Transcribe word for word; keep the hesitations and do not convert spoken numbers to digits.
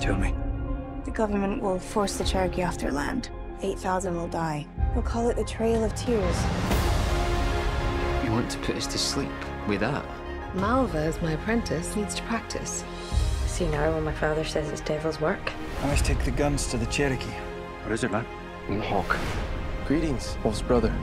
Tell me. The government will force the Cherokee off their land. eight thousand will die. We'll call it the Trail of Tears. You want to put us to sleep with that? Malva, as my apprentice, needs to practice. See now when my father says it's devil's work. I must take the guns to the Cherokee. What is it, man? Mohawk. Greetings, Wolf's brother.